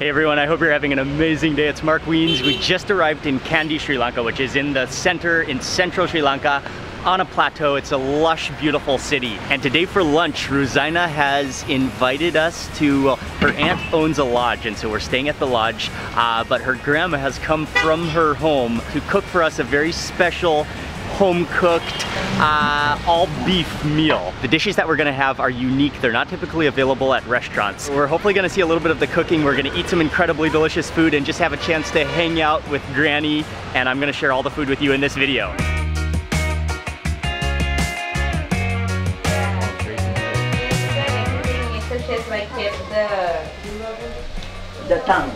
Hey everyone, I hope you're having an amazing day. It's Mark Wiens. We just arrived in Kandy, Sri Lanka, which is in the center, in central Sri Lanka, on a plateau. It's a lush, beautiful city. And today for lunch, Ruzaina has invited us to, well, her aunt owns a lodge, and so we're staying at the lodge, but her grandma has come from her home to cook for us a very special home-cooked, all-beef meal. The dishes that we're gonna have are unique. They're not typically available at restaurants. We're hopefully gonna see a little bit of the cooking. We're gonna eat some incredibly delicious food and just have a chance to hang out with Granny, and I'm gonna share all the food with you in this video. The tongue.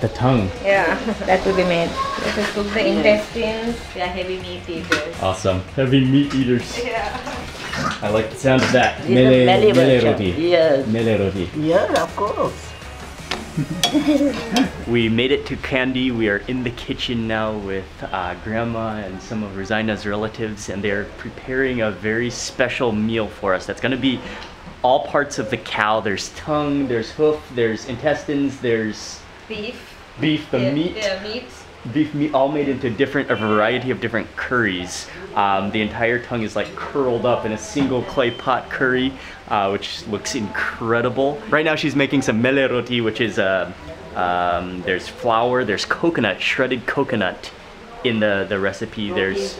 The tongue. Yeah, that will be made. This is cook the intestines. They are heavy meat eaters. Awesome. Heavy meat eaters. Yeah. I like the sound of that. Mele roti. Yes. Mele roti. Yeah, of course. We made it to Kandy. We are in the kitchen now with Grandma and some of Ruzaina's relatives, and they're preparing a very special meal for us. That's going to be all parts of the cow. There's tongue, there's hoof, there's intestines, there's beef, the meat, all made into a variety of different curries. The entire tongue is like curled up in a single clay pot curry, which looks incredible. Right now she's making some mele roti, which is there's flour, there's coconut, shredded coconut in the recipe. There's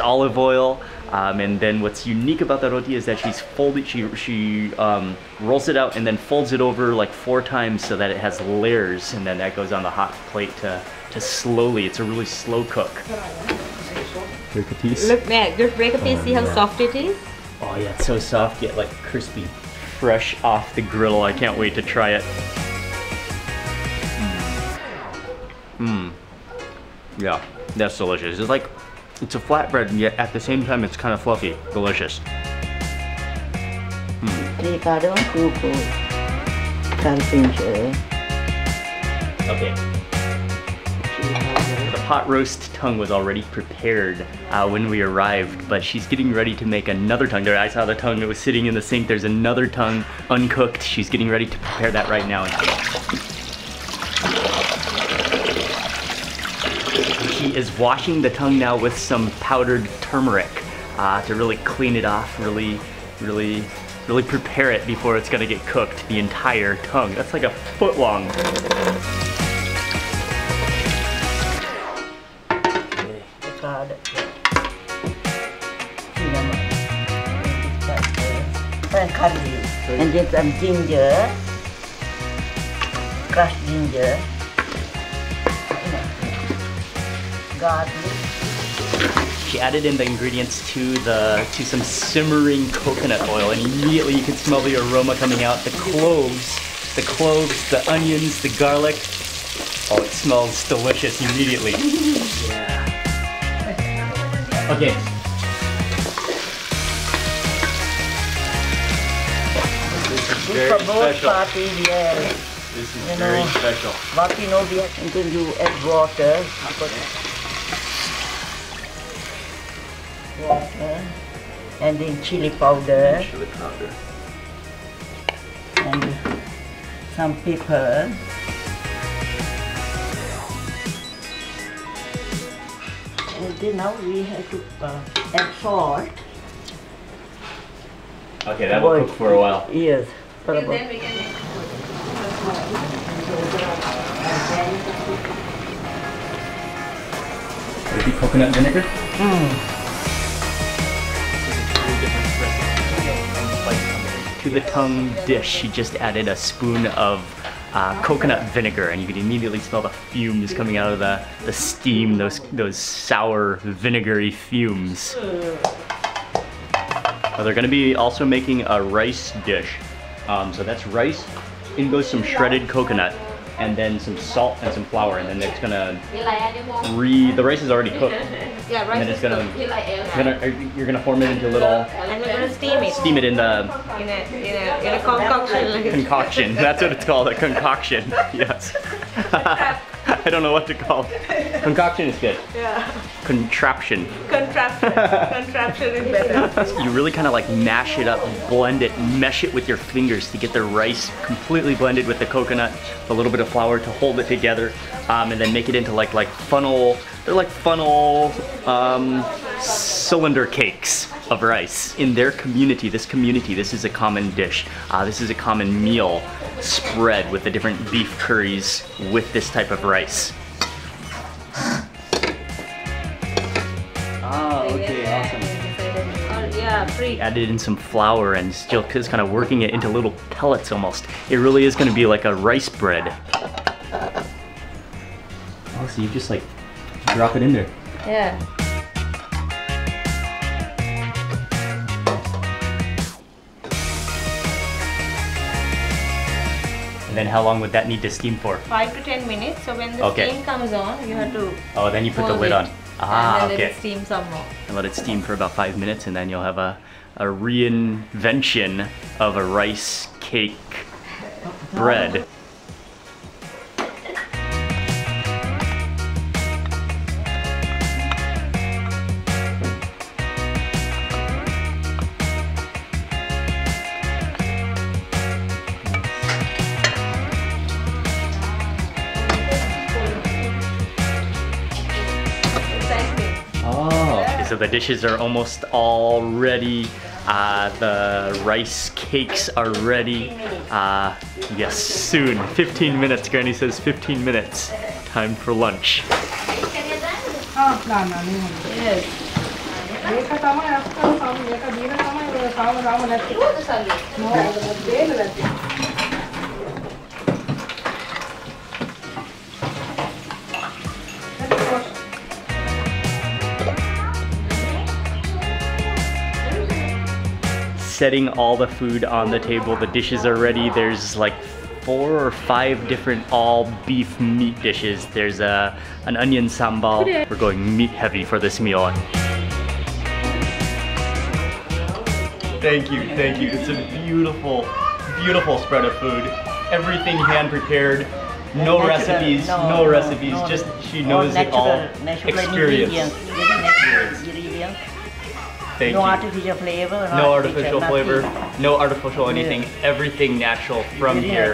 olive oil. And then what's unique about the roti is that she's folded, she rolls it out and then folds it over like 4 times so that it has layers, and then that goes on the hot plate to slowly, it's a really slow cook. Break a piece. Look, man, just break a piece, see how soft it is? Oh yeah, it's so soft yet like crispy. Fresh off the griddle, I can't wait to try it. Mmm. Yeah, that's delicious. It's like, it's a flatbread, and yet at the same time, it's kind of fluffy. Delicious. Okay. The pot roast tongue was already prepared when we arrived, but she's getting ready to make another tongue. There, I saw the tongue that was sitting in the sink. There's another tongue uncooked. She's getting ready to prepare that right now. She is washing the tongue now with some powdered turmeric to really clean it off, really prepare it before it's gonna get cooked, the entire tongue. That's like a foot long. And get some ginger, crushed ginger. She added in the ingredients to some simmering coconut oil, and immediately you can smell the aroma coming out. The cloves, the onions, the garlic. Oh, it smells delicious immediately. Yeah. Okay. This is very special. This is very special. But you know, we have to add water. Water, and then chili powder, and some pepper. And then now we have to add salt. Okay, that will cook for a while. Yes. And then we can make it. Maybe coconut vinegar? Mm. To the tongue dish, she just added a spoon of coconut vinegar, and you can immediately smell the fumes coming out of the steam, those sour, vinegary fumes. Well, they're gonna be also making a rice dish. So that's rice, in goes some shredded coconut, and then some salt and some flour, and then it's gonna the rice is already cooked. Yeah, rice and then you're gonna form it into little, and we're gonna steam it. Steam it in a concoction. Concoction, that's what it's called, a concoction, yes. I don't know what to call it. Concoction is good. Yeah. Contraption. Contraption. Contraption is better. You really kind of like mash it up, blend it, mesh it with your fingers to get the rice completely blended with the coconut, a little bit of flour to hold it together, and then make it into like funnel. They're like funnel cylinder cakes of rice. In their community, this is a common dish. This is a common meal spread with the different beef curries with this type of rice. Ah, okay, awesome. Yeah, free. Added in some flour and still just kind of working it into little pellets almost. It really is going to be like a rice bread. Oh, so you just like drop it in there. Yeah. And then how long would that need to steam for? 5 to 10 minutes. So when the steam comes on, you have to. Oh, then you put the lid on. Ah, and then let it steam some more. And let it steam for about 5 minutes, and then you'll have a reinvention of a rice cake bread. So the dishes are almost all ready. The rice cakes are ready. Yes, soon. 15 minutes, Granny says 15 minutes. Time for lunch. Setting all the food on the table, the dishes are ready. There's like 4 or 5 different all beef meat dishes. There's an onion sambal. We're going meat heavy for this meal. Thank you, thank you. It's a beautiful, beautiful spread of food. Everything hand prepared. No recipes, no recipes. Just she knows it all. Experience. Thank you. Artificial flavor. No artificial flavor. No artificial anything. Everything natural from here.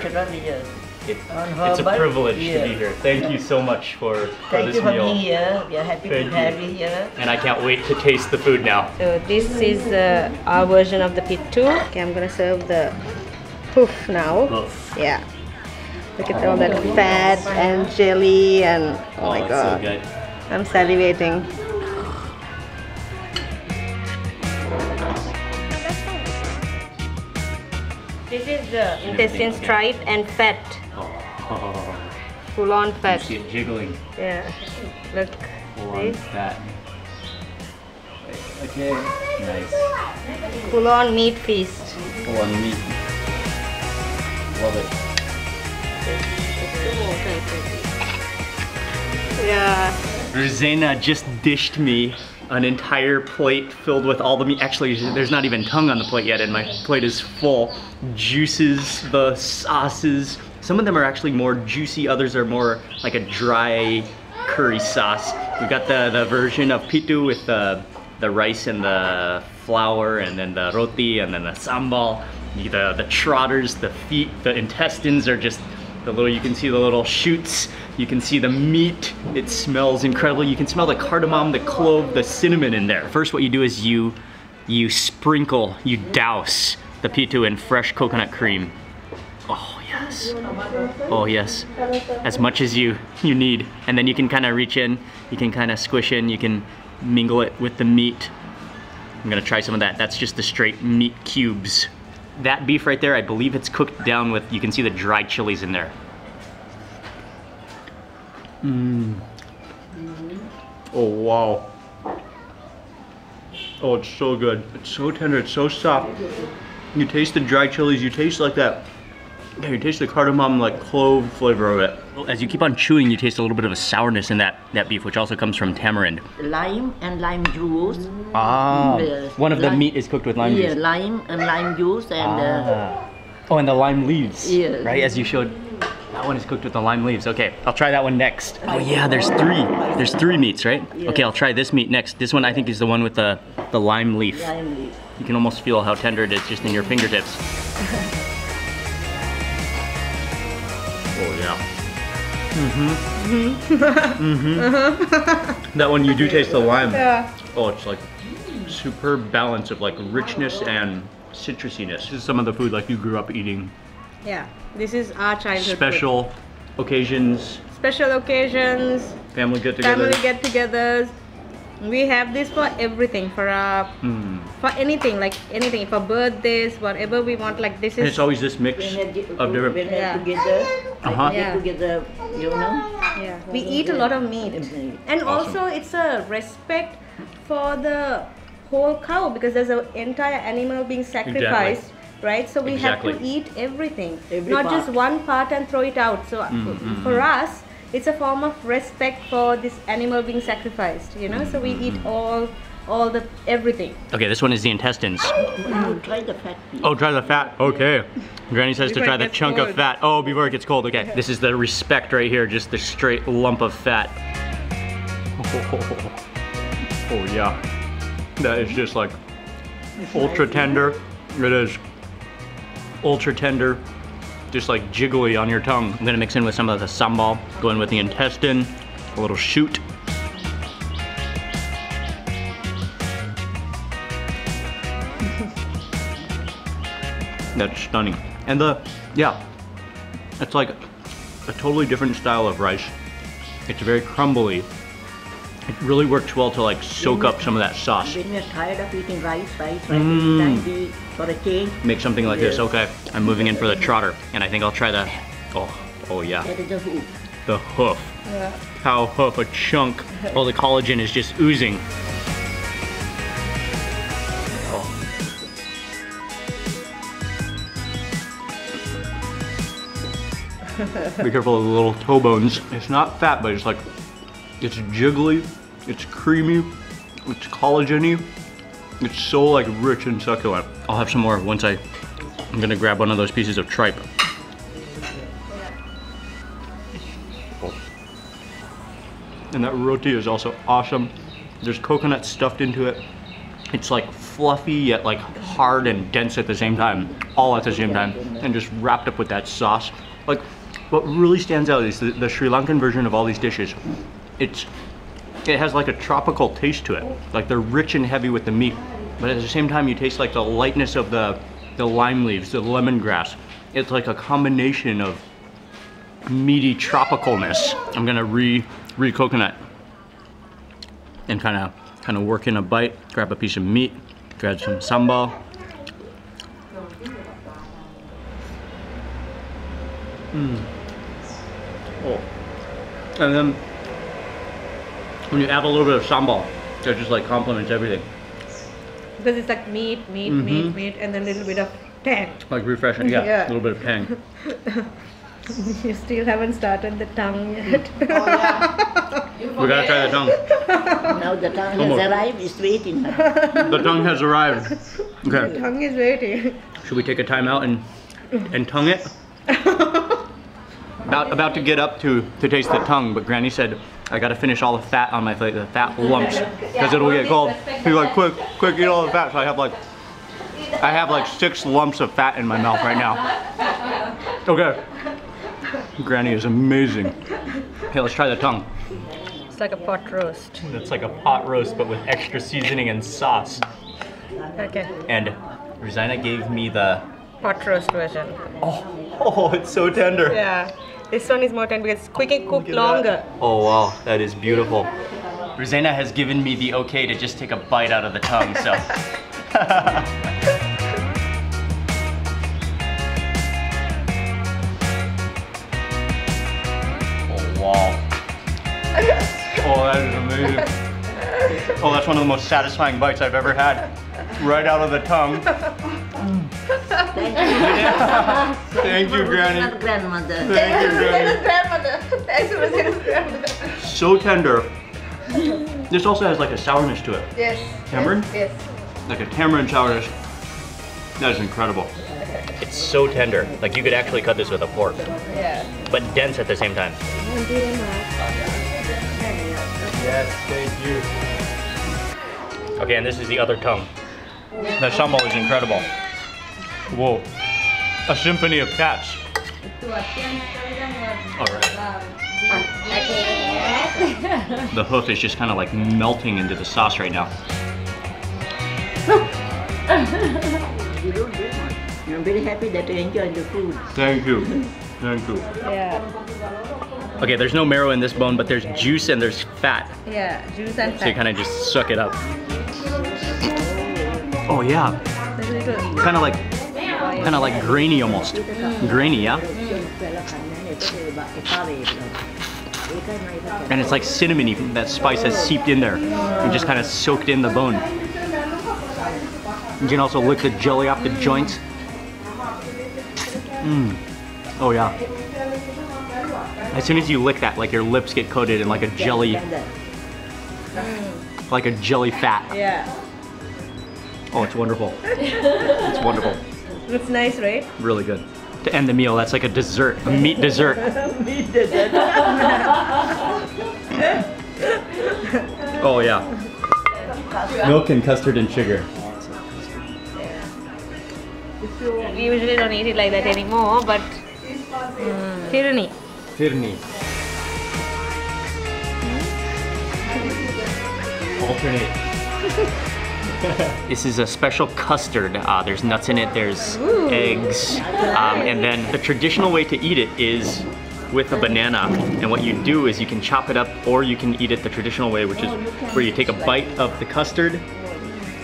It's a privilege to be here. Thank you so much for this meal. Thank you for being here. We are happy to have you here. And I can't wait to taste the food now. So this is our version of the pittu. Okay, I'm gonna serve the poof now. Oof. Yeah. Look at all that fat and jelly and oh my god. So good. I'm salivating. This is the intestines, tripe and fat. Oh. Full on fat. You see it jiggling. Yeah. Look. Full on fat. Okay. Nice. Full on meat feast. Full on meat. Love it. Yeah. Ruzaina just dished me an entire plate filled with all the meat. Actually, there's not even tongue on the plate yet, and my plate is full. Juices, the sauces. Some of them are actually more juicy, others are more like a dry curry sauce. We've got the version of pittu with the rice and the flour, and then the roti, and then the sambal. The trotters, the feet, the intestines are just the little, you can see the little shoots, you can see the meat, it smells incredible. You can smell the cardamom, the clove, the cinnamon in there. First what you do is you sprinkle, you douse the pittu in fresh coconut cream. Oh yes, oh yes. As much as you need. And then you can kind of reach in, you can kind of squish in, you can mingle it with the meat. I'm gonna try some of that. That's just the straight meat cubes. That beef right there, I believe it's cooked down with, you can see the dried chilies in there. Mmm. Oh wow. Oh, it's so good. It's so tender, it's so soft. You taste the dried chilies, you taste like that. Yeah, you taste the cardamom, like clove flavor of it. As you keep on chewing, you taste a little bit of a sourness in that beef, which also comes from tamarind. Lime and lime juice. Ah, one of the meat is cooked with lime juice. Yeah, lime and lime juice and... Oh, and the lime leaves, right? As you showed. that one is cooked with the lime leaves. Okay, I'll try that one next. Oh yeah, there's three. There's three meats, right? Yeah. Okay, I'll try this meat next. This one I think is the one with the lime leaf. Lime leaf. You can almost feel how tender it is just in your fingertips. Oh yeah. Mm-hmm. Mm-hmm. Mm-hmm. That one you do taste the lime. Yeah. Oh, it's like superb balance of like richness and citrusiness. This is some of the food like you grew up eating. Yeah, this is our childhood. Special occasions. Special occasions. Family get-togethers. Family get-togethers. We have this for everything, for anything, like anything, for birthdays, whatever we want, like this is... And it's always this mix of different... When yeah. Together, uh-huh. Like yeah. Together, you know? Yeah. We eat a lot of meat. And awesome. Also it's a respect for the whole cow, because there's an entire animal being sacrificed. Exactly. Right, so we exactly. have to eat everything, not part. Just one part and throw it out. So for us, it's a form of respect for this animal being sacrificed. You know, so we eat all the everything. Okay, this one is the intestines. No, try the fat. Please. Oh, try the fat. Okay, Granny says to try the chunk cold. Of fat. Oh, before it gets cold. Okay, this is the respect right here, just the straight lump of fat. Oh yeah, that is just like ultra tender. It is. Ultra tender, just like jiggly on your tongue. I'm gonna mix in with some of the sambal, go in with the intestine, a little shoot. That's stunning. And the, yeah, it's like a totally different style of rice. It's very crumbly. It really works well to like soak up some of that sauce. When you're tired of eating rice, we for a change. Make something like this, okay. I'm moving in for the trotter, and I think I'll try the, oh yeah. The hoof. The hoof. Yeah. Cow hoof, a chunk. All the collagen is just oozing. Oh. Be careful of the little toe bones. It's not fat, but it's like, it's jiggly, it's creamy, it's collagen-y. It's so like rich and succulent. I'll have some more once I'm gonna grab one of those pieces of tripe. Oh. And that roti is also awesome. There's coconut stuffed into it. It's like fluffy yet like hard and dense at the same time, all at the same time, and just wrapped up with that sauce. Like what really stands out is the Sri Lankan version of all these dishes. It has like a tropical taste to it. Like they're rich and heavy with the meat, but at the same time you taste like the lightness of the lime leaves, the lemongrass. It's like a combination of meaty tropicalness. I'm gonna re-coconut and kind of work in a bite, grab a piece of meat, grab some sambal. Oh, and then when you add a little bit of sambal, that just like complements everything. Because it's like meat, and then a little bit of tang. Like refreshing, yeah, yeah. A little bit of tang. You still haven't started the tongue yet. Oh, yeah. We gotta try the tongue. Now the tongue has arrived, it's waiting. The tongue has arrived. Okay. The tongue is waiting. Should we take a time out and tongue it? About to get up to taste the tongue, but Granny said, I gotta finish all the fat on my plate, the fat lumps, because it'll get cold. She's like, quick, eat all the fat. So I have like 6 lumps of fat in my mouth right now. Okay. Granny is amazing. Hey, let's try the tongue. It's like a pot roast. It's like a pot roast, but with extra seasoning and sauce. Okay. And Ruzaina gave me the... pot roast version. Oh, it's so tender. Yeah. This one is more tender because it's quick and cooked longer. Oh wow, that is beautiful. Ruzaina has given me the okay to just take a bite out of the tongue, so. Oh wow. Oh, that is amazing. Oh, that's one of the most satisfying bites I've ever had. Right out of the tongue. Thank you, Granny. Grandmother. Thank you, Granny. Grandmother. Thanks for Rosina's grandmother. So tender. This also has like a sourness to it. Yes. Tamarind? Yes. Like a tamarind sourness. That is incredible. It's so tender. Like, you could actually cut this with a fork. Yeah. But dense at the same time. Yes, thank you. Okay, and this is the other tongue. The sambal is incredible. Whoa. A symphony of cats. Alright. The hoof is just kind of like melting into the sauce right now. I'm very happy that you enjoyed the food. Thank you. Thank you. Yeah. Okay, there's no marrow in this bone, but there's juice and there's fat. Yeah, juice and fat. So you kind of just suck it up. Oh yeah. Kind of like grainy almost. Grainy, yeah? And it's like cinnamony. That spice has seeped in there and just kind of soaked in the bone. You can also lick the jelly off the joints. Mmm. Oh yeah. As soon as you lick that, like your lips get coated in like a jelly fat. Yeah. Oh, it's wonderful. It's wonderful. Looks nice, right? Really good. To end the meal, that's like a dessert, a meat dessert. Meat dessert. Oh yeah. Milk and custard and sugar. We usually don't eat it like that anymore, but firni. Firni. Alternate. This is a special custard. There's nuts in it, there's eggs, and then the traditional way to eat it is with a banana. And what you do is you can chop it up, or you can eat it the traditional way, which is where you take a bite of the custard,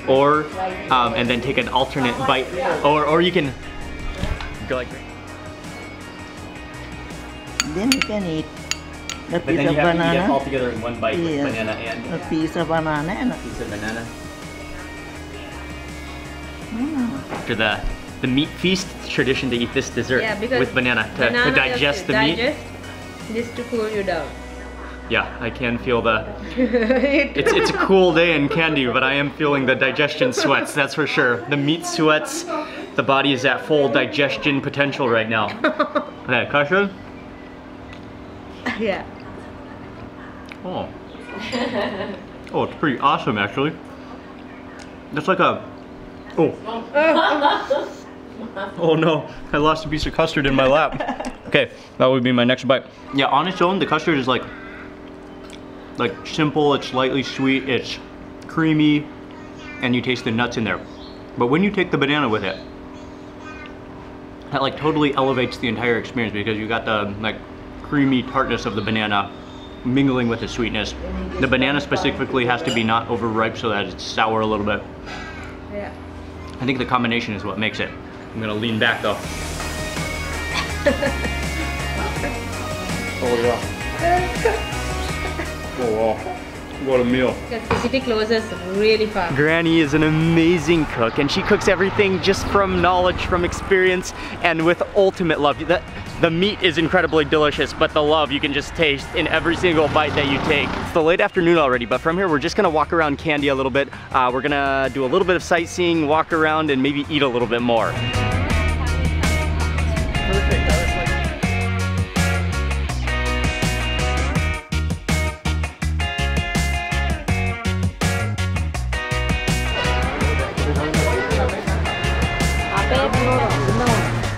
or and then take an alternate bite, or you can go like that. Then you can eat a piece of banana. You have all together in one bite, yes, with banana and a piece of banana and a piece of banana. After the meat feast, it's tradition to eat this dessert, yeah, with banana to digest the meat. Just to cool you down. Yeah, I can feel the... it's a cool day in Kandy, but I am feeling the digestion sweats, that's for sure. The meat sweats, the body is at full digestion potential right now. Okay, Kasha? Yeah. Oh. Oh, it's pretty awesome, actually. That's like a... Oh. Oh no, I lost a piece of custard in my lap. Okay, that would be my next bite. Yeah, on its own, the custard is like simple, it's lightly sweet, it's creamy, and you taste the nuts in there. But when you take the banana with it, that like totally elevates the entire experience, because you got the like creamy tartness of the banana mingling with the sweetness. The banana specifically has to be not overripe so that it's sour a little bit. Yeah. I think the combination is what makes it. I'm gonna lean back though. Oh yeah. Oh wow. What a meal. The city closes really fast. Granny is an amazing cook, and she cooks everything just from knowledge, from experience, and with ultimate love. The meat is incredibly delicious, but the love you can just taste in every single bite that you take. It's the late afternoon already, but from here we're just gonna walk around Kandy a little bit. We're gonna do a little bit of sightseeing, walk around, and maybe eat a little bit more. Perfect.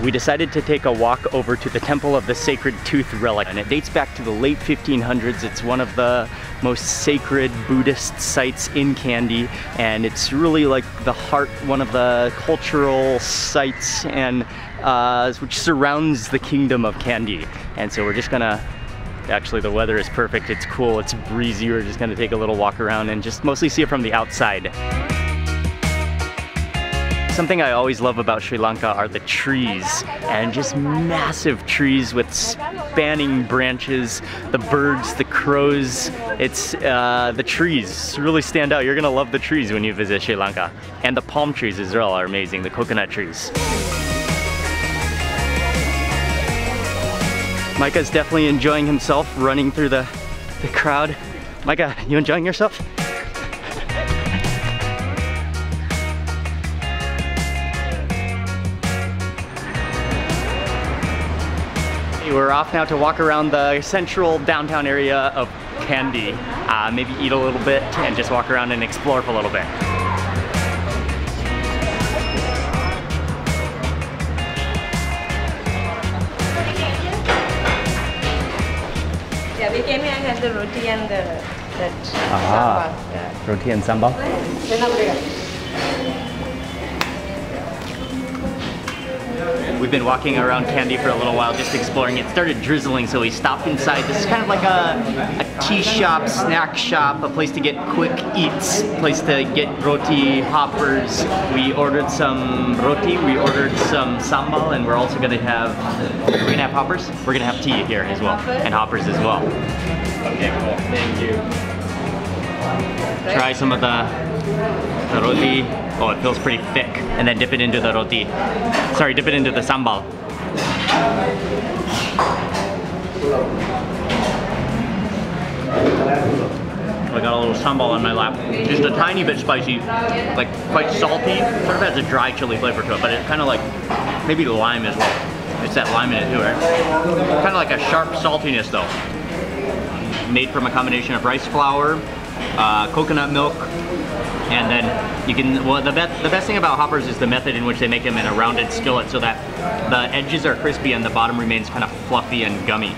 We decided to take a walk over to the Temple of the Sacred Tooth Relic, and it dates back to the late 1500s. It's one of the most sacred Buddhist sites in Kandy, and it's really like the heart, one of the cultural sites, and which surrounds the kingdom of Kandy. And so we're just gonna, actually the weather is perfect, it's cool, it's breezy, we're just gonna take a little walk around and just mostly see it from the outside. Something I always love about Sri Lanka are the trees, and just massive trees with spanning branches, the birds, the crows, it's the trees really stand out. You're gonna love the trees when you visit Sri Lanka. And the palm trees as well are amazing, the coconut trees. Micah's definitely enjoying himself running through the crowd. Micah, you enjoying yourself? We're off now to walk around the central downtown area of Kandy. Maybe eat a little bit and just walk around and explore for a little bit. Yeah, we came here and had the roti and that roti and sambal. We've been walking around Kandy for a little while, just exploring. It started drizzling, so we stopped inside. This is kind of like a tea shop, snack shop, a place to get quick eats, a place to get roti hoppers. We ordered some roti, we ordered some sambal, and we're also going to have, hoppers. We're going to have tea here as well, and hoppers as well. Okay, cool. Thank you. Try some of the roti. Oh, it feels pretty thick. And then dip it into the roti. Sorry, dip it into the sambal. I got a little sambal on my lap. Just a tiny bit spicy, like quite salty. Sort of has a dry chili flavor to it, but it's kind of like maybe lime as well. It's that lime in it too, right? Kind of like a sharp saltiness though. Made from a combination of rice flour, coconut milk, and then you can, well, the best thing about hoppers is the method in which they make them in a rounded skillet so that the edges are crispy and the bottom remains kind of fluffy and gummy.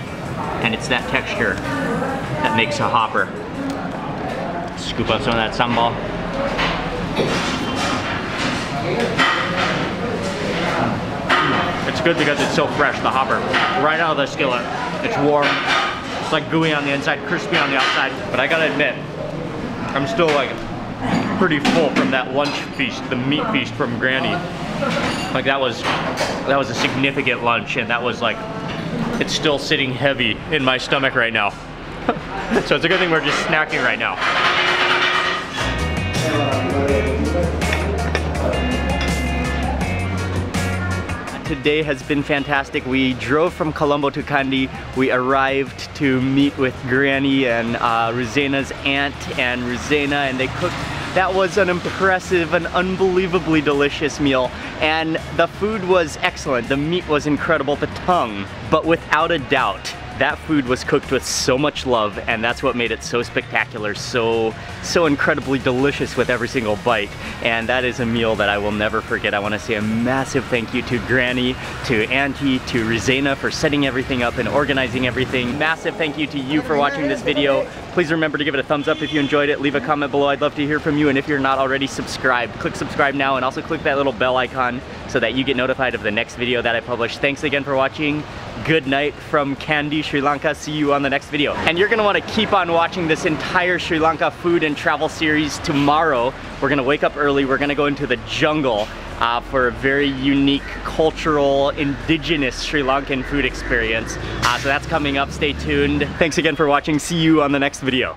And it's that texture that makes a hopper. Scoop up some of that sambal. It's good because it's so fresh, the hopper. Right out of the skillet. It's warm. It's like gooey on the inside, crispy on the outside. But I gotta admit, I'm still like pretty full from that lunch feast, the meat feast from Granny. Like that was a significant lunch, and that was like, it's still sitting heavy in my stomach right now. So it's a good thing we're just snacking right now. Today has been fantastic. We drove from Colombo to Kandy. We arrived to meet with Granny and Ruzaina's aunt and Ruzaina, and they cooked. That was an impressive and unbelievably delicious meal, and the food was excellent. The meat was incredible, the tongue. But without a doubt, that food was cooked with so much love, and that's what made it so spectacular, so incredibly delicious with every single bite. And that is a meal that I will never forget. I want to say a massive thank you to Granny, to Auntie, to Ruzaina for setting everything up and organizing everything. Massive thank you to you for watching this video. Please remember to give it a thumbs up if you enjoyed it. Leave a comment below. I'd love to hear from you. And if you're not already subscribed, click subscribe now, and also click that little bell icon so that you get notified of the next video that I publish. Thanks again for watching. Good night from Kandy, Sri Lanka. See you on the next video. And you're gonna wanna keep on watching this entire Sri Lanka food and travel series tomorrow. We're gonna wake up early. We're gonna go into the jungle for a very unique cultural, indigenous Sri Lankan food experience. So that's coming up, stay tuned. Thanks again for watching, see you on the next video.